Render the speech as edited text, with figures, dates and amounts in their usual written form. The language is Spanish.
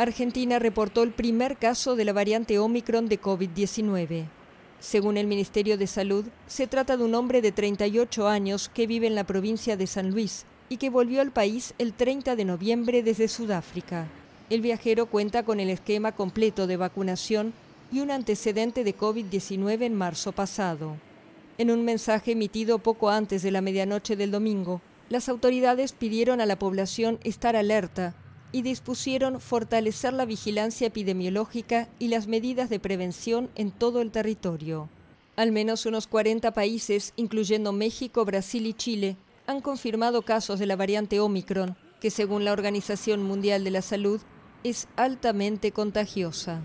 Argentina reportó el primer caso de la variante ómicron de COVID-19. Según el Ministerio de Salud, se trata de un hombre de 38 años que vive en la provincia de San Luis y que volvió al país el 30 de noviembre desde Sudáfrica. El viajero cuenta con el esquema completo de vacunación y un antecedente de COVID-19 en marzo pasado. En un mensaje emitido poco antes de la medianoche del domingo, las autoridades pidieron a la población estar alerta y dispusieron fortalecer la vigilancia epidemiológica y las medidas de prevención en todo el territorio. Al menos unos 40 países, incluyendo México, Brasil y Chile, han confirmado casos de la variante ómicron, que según la Organización Mundial de la Salud, es altamente contagiosa.